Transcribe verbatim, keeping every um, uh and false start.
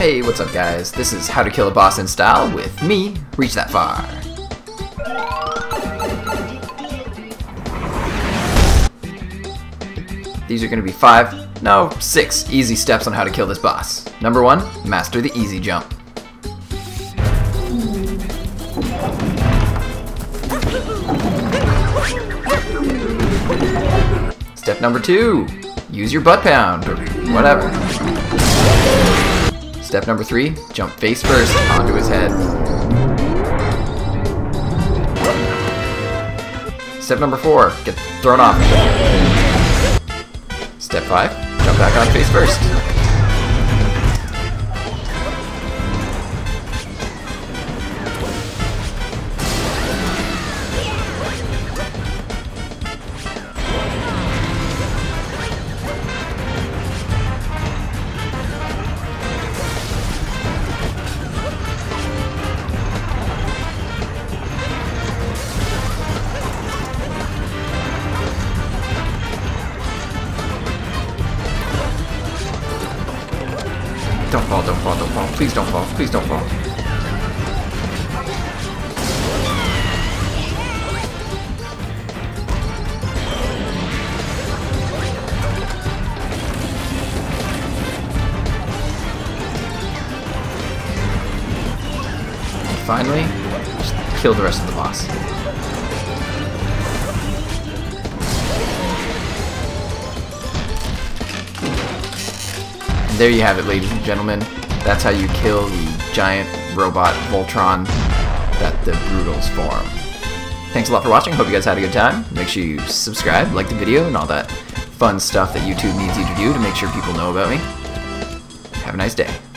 Hey, what's up guys? This is How to Kill a Boss in Style with me, Reach That Far. These are going to be five, no, six easy steps on how to kill this boss. Number one, master the easy jump. Step number two, use your butt pound, or whatever. Step number three, jump face first onto his head. Step number four, get thrown off. Step five, jump back on face first. Don't fall, don't fall, don't fall. Please don't fall, please don't fall. And finally, just kill the rest of the boss. There you have it, ladies and gentlemen. That's how you kill the giant robot Voltron that the Brutals form. Thanks a lot for watching. Hope you guys had a good time. Make sure you subscribe, like the video, and all that fun stuff that YouTube needs you to do to make sure people know about me. Have a nice day.